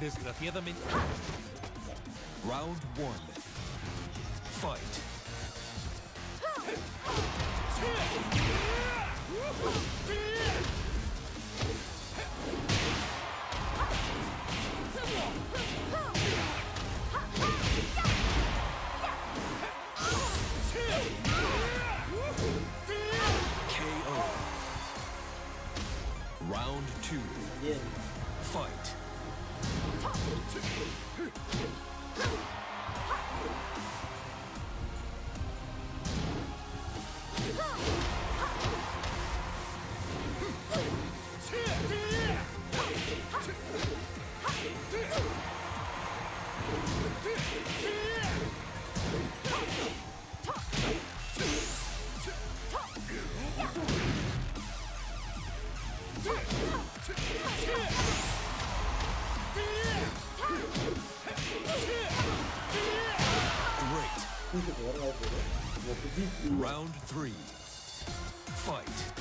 Desgraciadamente. Round 1. Fight. Round 2. Yeah. Fight. Round 3. Fight.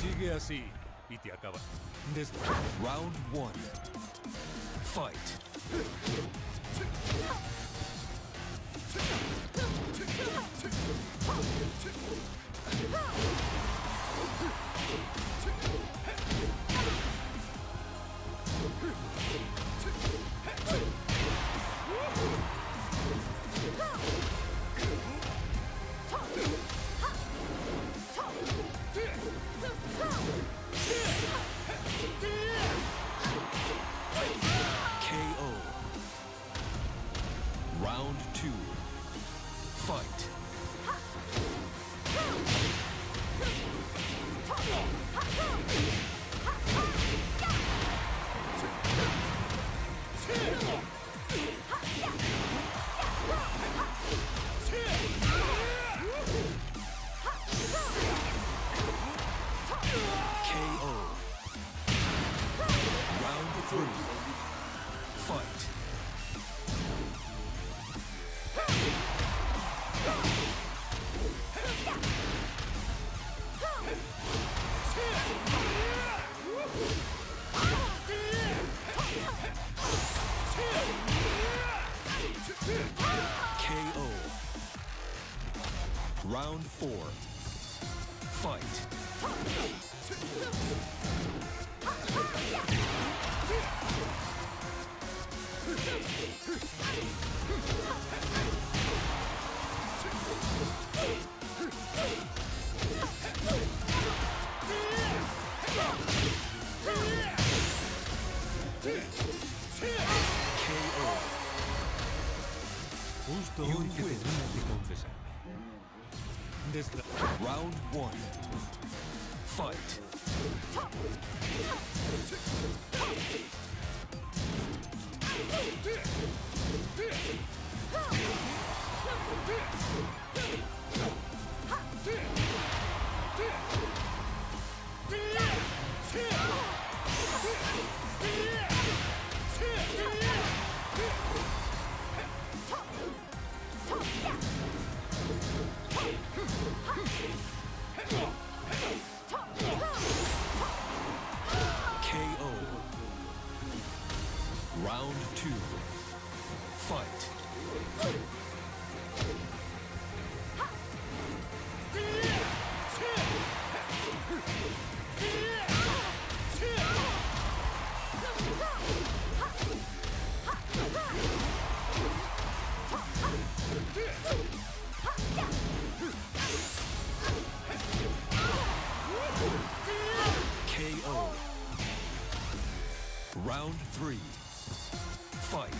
Sigue así y te acaba. Round 1. Fight. KO. Round 2. Fight. Round 4. KO. Justo hoy que tenía que confesar. Round 1. Fight. KO. Round 2. Fight. KO. Round 3. Fight.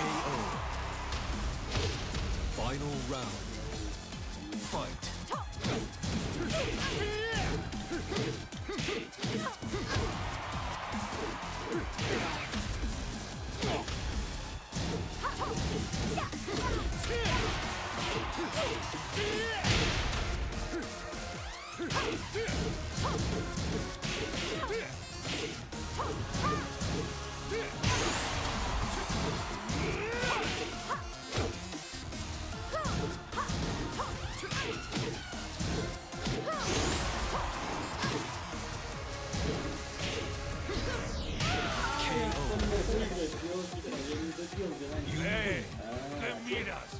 KO. Final round. Fight. Hey, let me us.